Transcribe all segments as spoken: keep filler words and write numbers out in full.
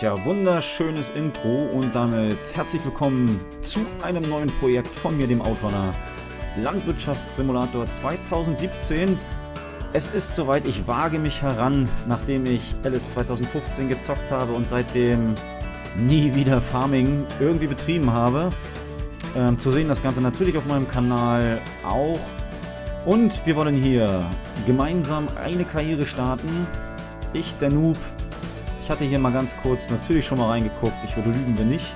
Tja, wunderschönes Intro und damit herzlich willkommen zu einem neuen Projekt von mir, dem Outrunner. Landwirtschaftssimulator zweitausendsiebzehn. Es ist soweit, ich wage mich heran, nachdem ich L S zweitausendfünfzehn gezockt habe und seitdem nie wieder Farming irgendwie betrieben habe. Ähm, zu sehen das Ganze natürlich auf meinem Kanal auch. Und wir wollen hier gemeinsam eine Karriere starten. Ich, der Noob, ich hatte hier mal ganz kurz natürlich schon mal reingeguckt, ich würde lügen, wenn nicht.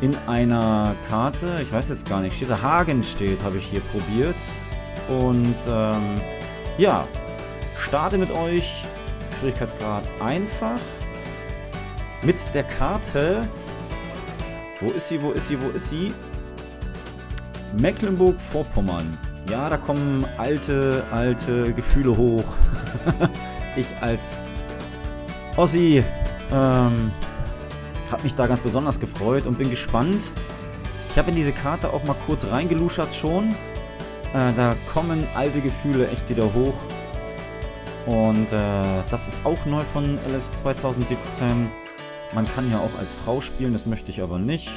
In einer Karte, ich weiß jetzt gar nicht, steht da Hagenstedt, habe ich hier probiert. Und ähm, ja, starte mit euch, Schwierigkeitsgrad einfach, mit der Karte, wo ist sie, wo ist sie, wo ist sie? Mecklenburg-Vorpommern. Ja, da kommen alte, alte Gefühle hoch. Ich als Ossi, ähm... habe mich da ganz besonders gefreut und bin gespannt. Ich habe in diese Karte auch mal kurz reingeluschert schon. Äh, da kommen alte Gefühle echt wieder hoch. Und äh, das ist auch neu von L S zweitausendsiebzehn. Man kann ja auch als Frau spielen, das möchte ich aber nicht.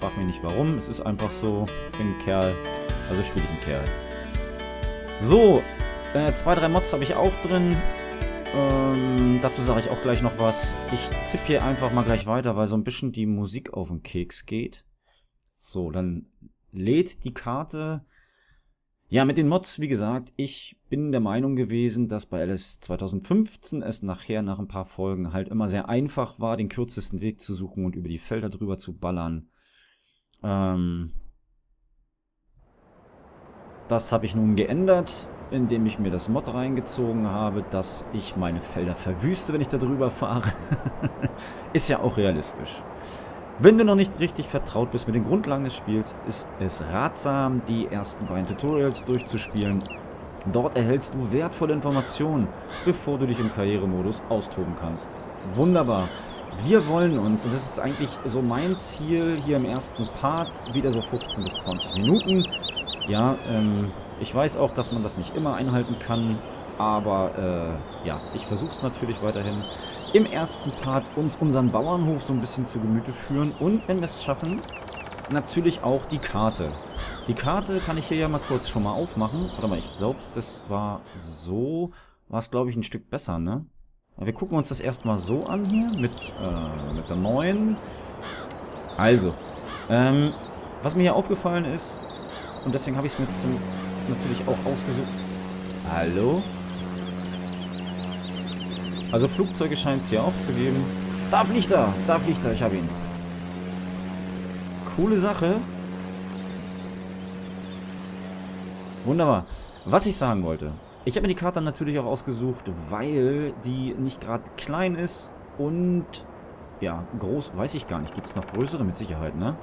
Frag mich nicht warum, es ist einfach so. Ich bin ein Kerl, also spiele ich ein Kerl. So, äh, zwei, drei Mods habe ich auch drin. Ähm, dazu sage ich auch gleich noch was. Ich zipp hier einfach mal gleich weiter, weil so ein bisschen die Musik auf den Keks geht. So, dann lädt die Karte. Ja, mit den Mods, wie gesagt, ich bin der Meinung gewesen, dass bei L S zweitausendfünfzehn es nachher nach ein paar Folgen halt immer sehr einfach war, den kürzesten Weg zu suchen und über die Felder drüber zu ballern. Ähm, das habe ich nun geändert, indem ich mir das Mod reingezogen habe, dass ich meine Felder verwüste, wenn ich da drüber fahre. Ist ja auch realistisch. Wenn du noch nicht richtig vertraut bist mit den Grundlagen des Spiels, ist es ratsam, die ersten beiden Tutorials durchzuspielen. Dort erhältst du wertvolle Informationen, bevor du dich im Karrieremodus austoben kannst. Wunderbar. Wir wollen uns, und das ist eigentlich so mein Ziel hier im ersten Part, wieder so fünfzehn bis zwanzig Minuten. Ja, ähm... ich weiß auch, dass man das nicht immer einhalten kann, aber äh, ja, ich versuche es natürlich weiterhin. Im ersten Part uns unseren Bauernhof so ein bisschen zu Gemüte führen und, wenn wir es schaffen, natürlich auch die Karte. Die Karte kann ich hier ja mal kurz schon mal aufmachen. Warte mal, ich glaube, das war so, war es glaube ich ein Stück besser, ne? Wir gucken uns das erstmal so an hier mit, äh, mit der neuen. Also, ähm, was mir hier aufgefallen ist, und deswegen habe ich es mir zum... natürlich auch ausgesucht. Hallo? Also Flugzeuge scheint es hier aufzugeben. Da fliegt er! Da fliegt er! Ich habe ihn. Coole Sache. Wunderbar. Was ich sagen wollte. Ich habe mir die Karte natürlich auch ausgesucht, weil die nicht gerade klein ist und ja, groß weiß ich gar nicht. Gibt es noch größere? Mit Sicherheit, ne?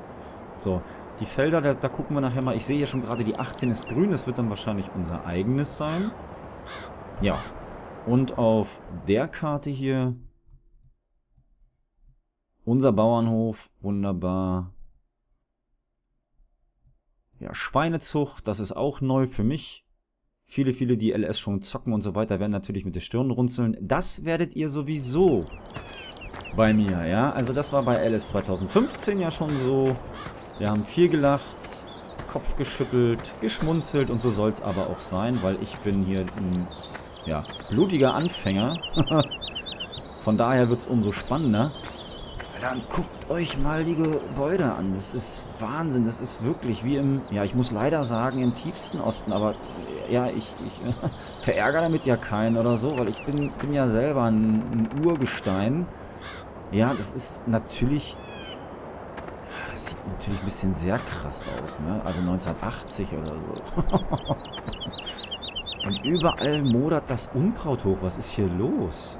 So. Die Felder, da, da gucken wir nachher mal. Ich sehe hier schon gerade, die achtzehn ist grün. Das wird dann wahrscheinlich unser eigenes sein. Ja. Und auf der Karte hier unser Bauernhof. Wunderbar. Ja, Schweinezucht. Das ist auch neu für mich. Viele, viele, die L S schon zocken und so weiter, werden natürlich mit der Stirn runzeln. Das werdet ihr sowieso bei mir, ja. Also das war bei L S zweitausendfünfzehn ja schon so... Wir haben viel gelacht, Kopf geschüttelt, geschmunzelt und so soll es aber auch sein, weil ich bin hier ein ja, blutiger Anfänger. Von daher wird es umso spannender. Dann guckt euch mal die Gebäude an. Das ist Wahnsinn. Das ist wirklich wie im, ja ich muss leider sagen, im tiefsten Osten. Aber ja, ich, ich verärgere damit ja keinen oder so, weil ich bin, bin ja selber ein, ein Urgestein. Ja, das ist natürlich... Das sieht natürlich ein bisschen sehr krass aus, ne? Also neunzehnhundertachtzig oder so. Und überall modert das Unkraut hoch. Was ist hier los?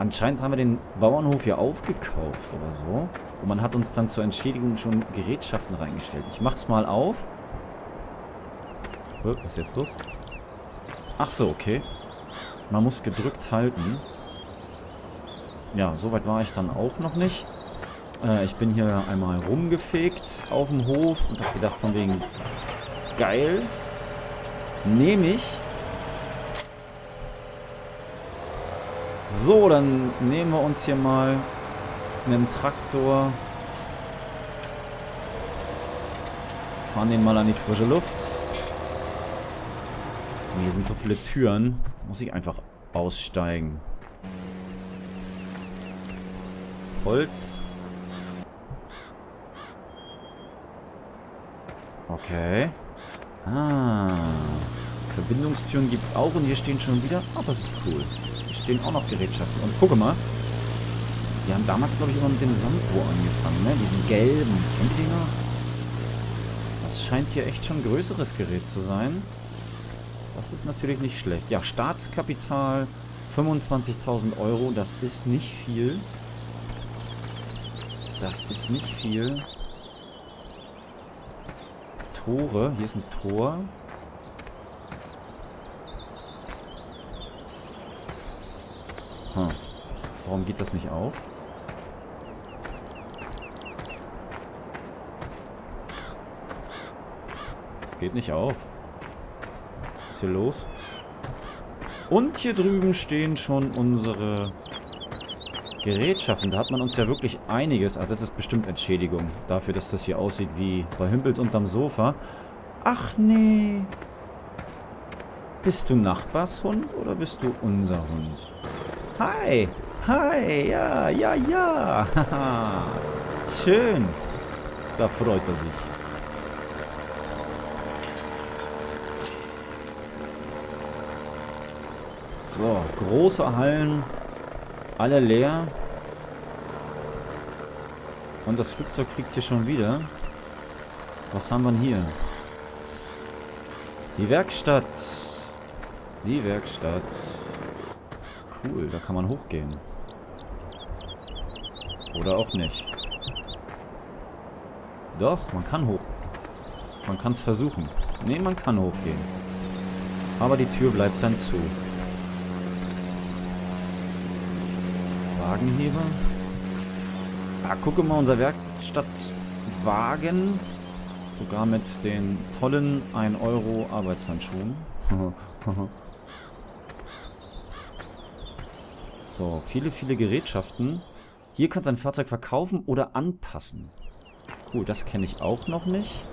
Anscheinend haben wir den Bauernhof hier aufgekauft oder so. Und man hat uns dann zur Entschädigung schon Gerätschaften reingestellt. Ich mach's mal auf. Was ist jetzt los? Ach so, okay. Man muss gedrückt halten. Ja, soweit war ich dann auch noch nicht. Ich bin hier einmal rumgefegt auf dem Hof und habe gedacht von wegen, geil, nehme ich. So, dann nehmen wir uns hier mal mit dem Traktor. Fahren den mal an die frische Luft. Und hier sind so viele Türen. Muss ich einfach aussteigen. Das Holz. Okay. Ah. Verbindungstüren gibt es auch. Und hier stehen schon wieder... Oh, das ist cool. Hier stehen auch noch Gerätschaften. Und gucke mal. Die haben damals, glaube ich, immer mit dem Sandrohr angefangen, ne? Diesen gelben. Kennt ihr den noch? Das scheint hier echt schon ein größeres Gerät zu sein. Das ist natürlich nicht schlecht. Ja, Staatskapital fünfundzwanzigtausend Euro. Das ist nicht viel. Das ist nicht viel. Tore. Hier ist ein Tor. Hm. Warum geht das nicht auf? Es geht nicht auf. Was ist hier los? Und hier drüben stehen schon unsere Gerätschaften. Da hat man uns ja wirklich einiges... Ah, das ist bestimmt Entschädigung. Dafür, dass das hier aussieht wie bei Hümpels unterm Sofa. Ach nee. Bist du Nachbarshund oder bist du unser Hund? Hi. Hi. Ja, ja, ja. Schön. Da freut er sich. So, große Hallen. Alle leer. Und das Flugzeug fliegt hier schon wieder. Was haben wir denn hier? Die Werkstatt. Die Werkstatt. Cool, da kann man hochgehen. Oder auch nicht. Doch, man kann hoch. Man kann es versuchen. Nee, man kann hochgehen. Aber die Tür bleibt dann zu. Wagenheber. Ah, gucke mal, unser Werkstattwagen. Sogar mit den tollen ein Euro Arbeitshandschuhen. So, viele, viele Gerätschaften. Hier kannst du ein Fahrzeug verkaufen oder anpassen. Cool, das kenne ich auch noch nicht.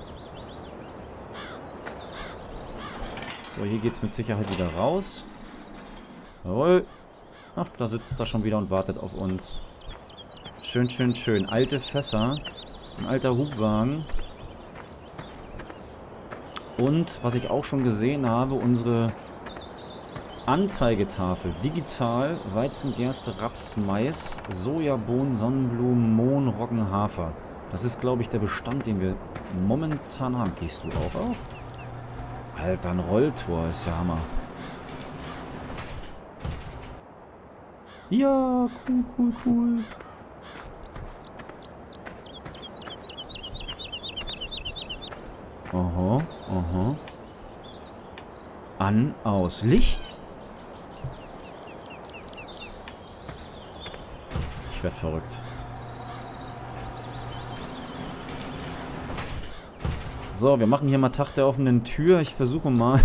So, hier geht es mit Sicherheit wieder raus. Jawohl. Ach, da sitzt er schon wieder und wartet auf uns. Schön, schön, schön. Alte Fässer. Ein alter Hubwagen. Und, was ich auch schon gesehen habe, unsere Anzeigetafel. Digital, Weizen, Gerste, Raps, Mais, Sojabohnen, Sonnenblumen, Mohn, Roggen, Hafer. Das ist, glaube ich, der Bestand, den wir momentan haben. Gehst du auch auf? Alter, ein Rolltor ist ja Hammer. Ja, cool, cool, cool. Aha, aha. An, aus, Licht. Ich werd verrückt. So, wir machen hier mal Tag der offenen Tür. Ich versuche mal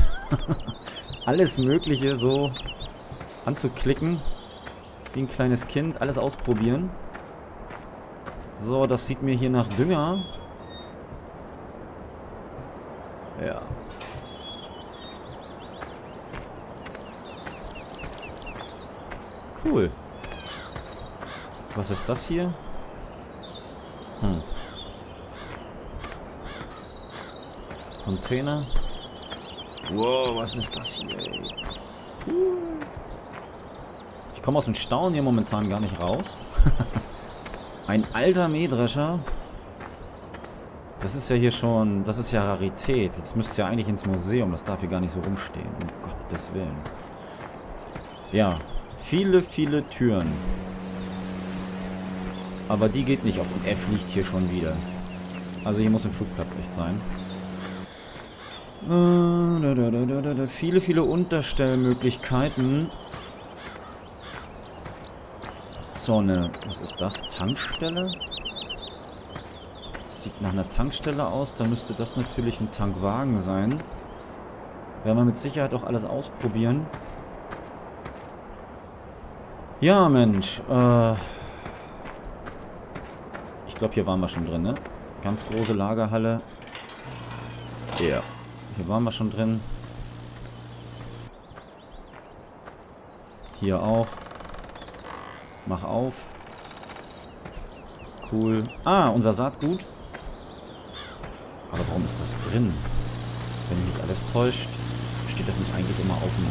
alles Mögliche so anzuklicken. Wie ein kleines Kind. Alles ausprobieren. So, das sieht mir hier nach Dünger. Ja. Cool. Was ist das hier? Hm. Container. Wow, was ist das hier? Cool. Ich komme aus dem Staunen hier momentan gar nicht raus. Ein alter Mähdrescher. Das ist ja hier schon... Das ist ja Rarität. Jetzt müsst ihr eigentlich ins Museum. Das darf hier gar nicht so rumstehen. Um Gottes Willen. Ja. Viele, viele Türen. Aber die geht nicht auf. Und er fliegt hier schon wieder. Also hier muss ein Flugplatz echt sein. Äh, da, da, da, da, da. Viele, viele Unterstellmöglichkeiten. So eine, was ist das? Tankstelle? Das sieht nach einer Tankstelle aus. Da müsste das natürlich ein Tankwagen sein. Werden wir mit Sicherheit auch alles ausprobieren. Ja, Mensch. Äh ich glaube, hier waren wir schon drin, ne? Ganz große Lagerhalle. Ja. Hier waren wir schon drin. Hier auch. Mach auf. Cool. Ah, unser Saatgut. Aber warum ist das drin? Wenn mich nicht alles täuscht, steht das nicht eigentlich immer auf dem,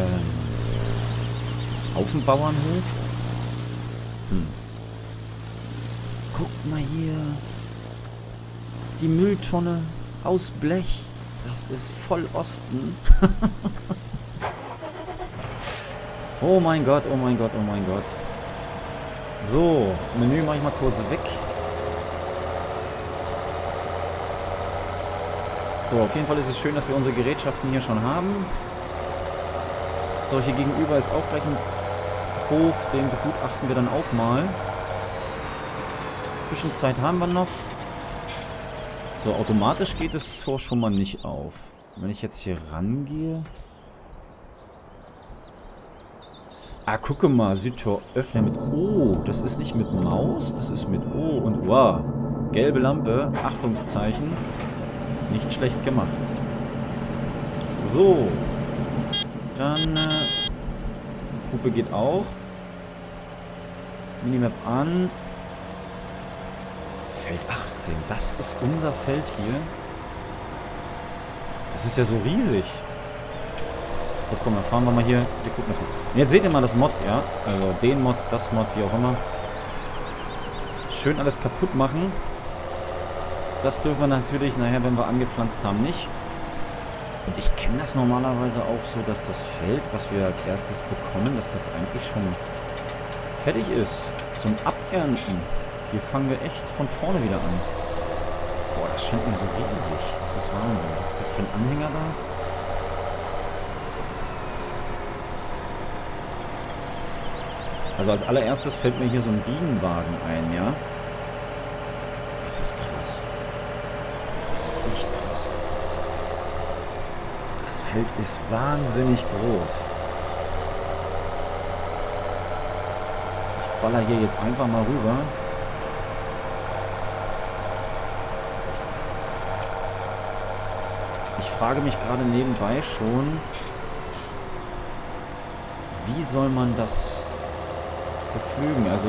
ähm, auf dem Bauernhof? Hm. Guckt mal hier. Die Mülltonne aus Blech. Das ist voll Osten. Oh mein Gott, oh mein Gott, oh mein Gott. So, Menü mache ich mal kurz weg. So, auf jeden Fall ist es schön, dass wir unsere Gerätschaften hier schon haben. So, hier gegenüber ist auch gleich ein Hof, den begutachten wir dann auch mal. Ein bisschen Zeit haben wir noch. So, automatisch geht das Tor schon mal nicht auf. Wenn ich jetzt hier rangehe... Ah, gucke mal, Südtor öffnen mit O. Das ist nicht mit Maus, das ist mit O und wow. Gelbe Lampe, Achtungszeichen. Nicht schlecht gemacht. So. Dann, äh, Hupe geht auch. Minimap an. Feld achtzehn, das ist unser Feld hier. Das ist ja so riesig. So, komm, dann fahren wir mal hier. Wir gucken das mal. Jetzt seht ihr mal das Mod, ja? Also den Mod, das Mod, wie auch immer. Schön alles kaputt machen. Das dürfen wir natürlich nachher, wenn wir angepflanzt haben, nicht. Und ich kenne das normalerweise auch so, dass das Feld, was wir als erstes bekommen, dass das eigentlich schon fertig ist. Zum Abernten. Hier fangen wir echt von vorne wieder an. Boah, das scheint mir so riesig. Das ist Wahnsinn. Was ist das für ein Anhänger da? Also als allererstes fällt mir hier so ein Bienenwagen ein, ja? Das ist krass. Das ist echt krass. Das Feld ist wahnsinnig groß. Ich baller hier jetzt einfach mal rüber. Ich frage mich gerade nebenbei schon, wie soll man das... Beflügen, also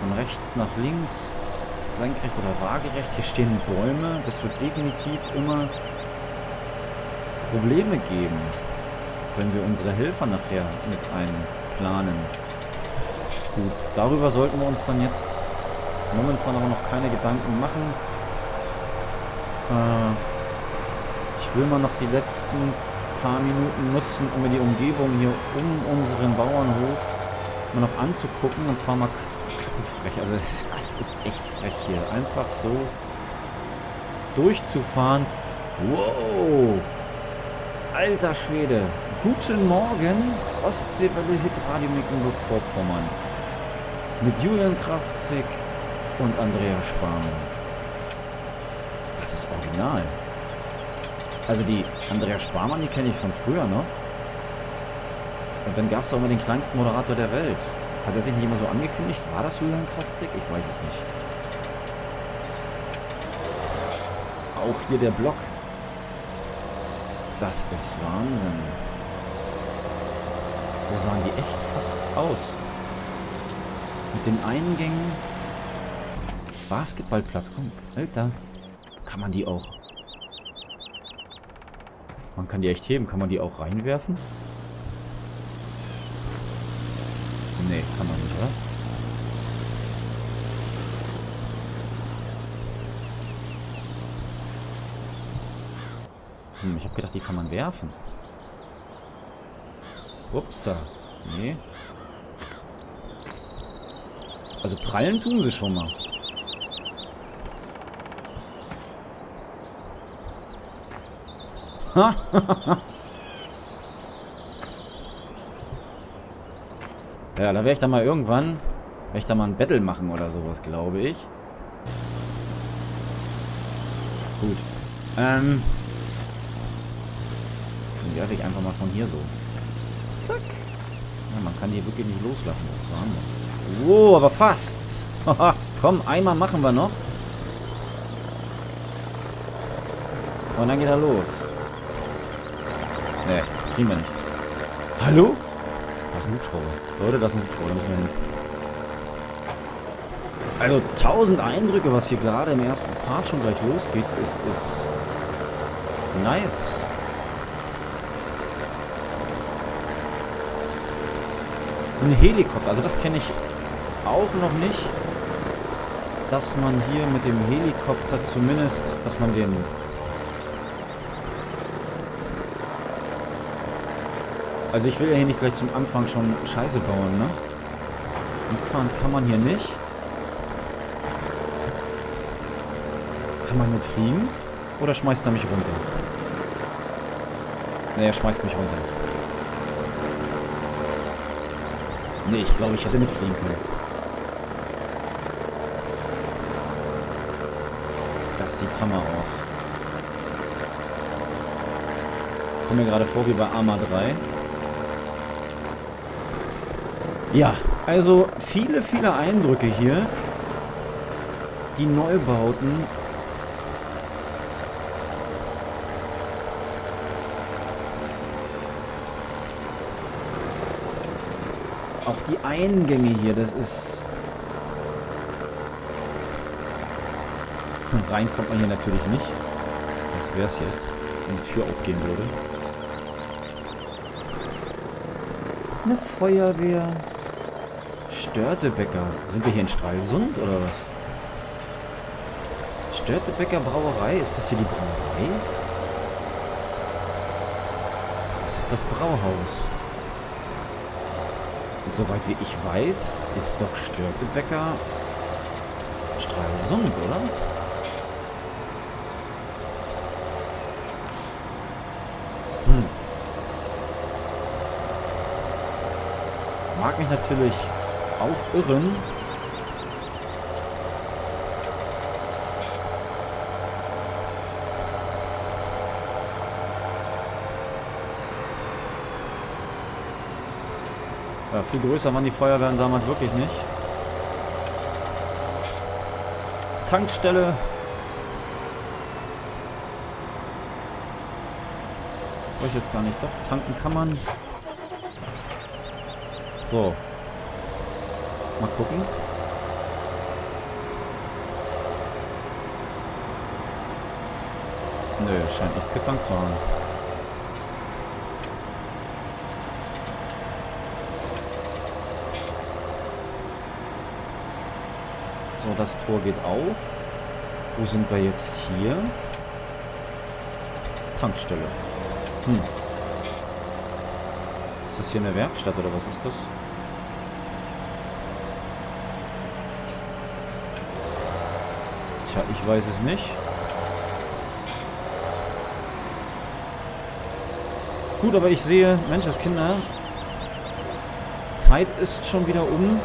von rechts nach links, senkrecht oder waagerecht. Hier stehen Bäume, das wird definitiv immer Probleme geben, wenn wir unsere Helfer nachher mit einplanen. Gut, darüber sollten wir uns dann jetzt momentan aber noch keine Gedanken machen. Äh, ich will mal noch die letzten paar Minuten nutzen, um mir die Umgebung hier um unseren Bauernhof mal noch anzugucken und fahren mal frech. Also das ist echt frech hier. Einfach so durchzufahren. Wow! Alter Schwede! Guten Morgen! Ostseewelle Hitradio Mecklenburg-Vorpommern. Mit Julian Kraftzig und Andrea Sparmann. Das ist original. Also die Andrea Sparmann, die kenne ich von früher noch. Und dann gab es auch immer den kleinsten Moderator der Welt. Hat er sich nicht immer so angekündigt? War das Julian Kraftzig? Ich weiß es nicht. Auch hier der Block. Das ist Wahnsinn. So sahen die echt fast aus. Mit den Eingängen. Basketballplatz, komm. Alter. Kann man die auch... Man kann die echt heben. Kann man die auch reinwerfen? Nee, kann man nicht, oder? Hm, ich hab gedacht, die kann man werfen. Upsa. Nee. Also prallen tun sie schon mal. Ha! Ja, da werde ich dann mal irgendwann, werde ich da mal ein Battle machen oder sowas, glaube ich. Gut. Ähm. Dann werfe ich einfach mal von hier so. Zack. Ja, man kann die wirklich nicht loslassen. Das ist Wahnsinn. Wow, aber fast. Komm, einmal machen wir noch. Und dann geht er los. Ne, kriegen wir nicht. Hallo? Das ist ein Hubschrauber. Leute, das ist ein Hubschrauber. Da müssen wir hin. Also tausend Eindrücke, was hier gerade im ersten Part schon gleich losgeht, ist, ist nice. Ein Helikopter, also das kenne ich auch noch nicht, dass man hier mit dem Helikopter zumindest, dass man den also ich will ja hier nicht gleich zum Anfang schon Scheiße bauen, ne? Umfahren kann man hier nicht. Kann man mitfliegen? Oder schmeißt er mich runter? Ne, er schmeißt mich runter. Ne, ich glaube, ich hätte mitfliegen können. Das sieht Hammer aus. Ich komme mir gerade vor wie bei Arma drei. Ja, also viele, viele Eindrücke hier. Die Neubauten. Auch die Eingänge hier, das ist... Und rein kommt man hier natürlich nicht. Was wäre es jetzt, wenn die Tür aufgehen würde? Eine Feuerwehr. Störtebecker. Sind wir hier in Stralsund oder was? Störtebecker Brauerei. Ist das hier die Brauerei? Das ist das Brauhaus. Und soweit wie ich weiß, ist doch Störtebecker Stralsund, oder? Hm. Mag mich natürlich auch irren. Ja, viel größer waren die Feuerwehren damals wirklich nicht. Tankstelle. Weiß jetzt gar nicht. Doch, tanken kann man. So. Mal gucken. Nö, scheint nichts getankt zu haben. So, das Tor geht auf. Wo sind wir jetzt hier? Tankstelle. Hm. Ist das hier eine Werkstatt oder was ist das? Tja, ich weiß es nicht. Gut, aber ich sehe, Menschenskinder, Zeit ist schon wieder um.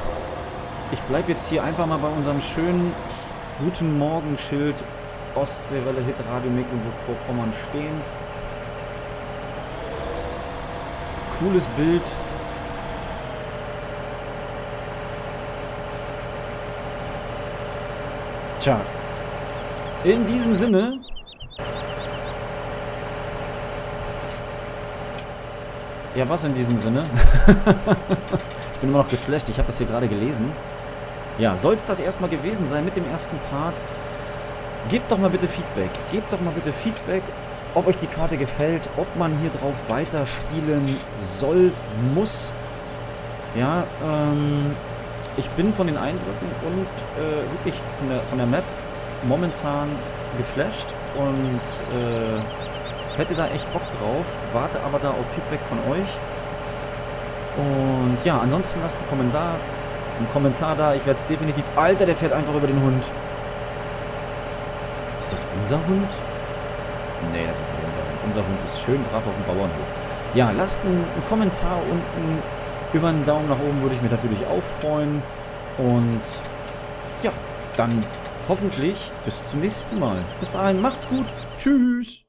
Ich bleibe jetzt hier einfach mal bei unserem schönen Guten Morgen-Schild Ostseewelle Hitradio Mecklenburg-Vorpommern stehen. Cooles Bild. Tja. In diesem Sinne... Ja, was in diesem Sinne? Ich bin immer noch geflasht. Ich habe das hier gerade gelesen. Ja, soll es das erstmal gewesen sein mit dem ersten Part? Gebt doch mal bitte Feedback. Gebt doch mal bitte Feedback, ob euch die Karte gefällt, ob man hier drauf weiterspielen soll, muss. Ja, ähm... ich bin von den Eindrücken und äh, wirklich von der, von der Map momentan geflasht und äh, hätte da echt Bock drauf, warte aber da auf Feedback von euch. Und ja, ansonsten lasst einen Kommentar, einen Kommentar da. Ich werde es definitiv... Alter, der fährt einfach über den Hund. Ist das unser Hund? Nee, das ist nicht unser Hund. Unser Hund ist schön brav auf dem Bauernhof. Ja, lasst einen, einen Kommentar unten. Über einen Daumen nach oben würde ich mich natürlich auch freuen. Und ja, dann hoffentlich bis zum nächsten Mal. Bis dahin, macht's gut. Tschüss.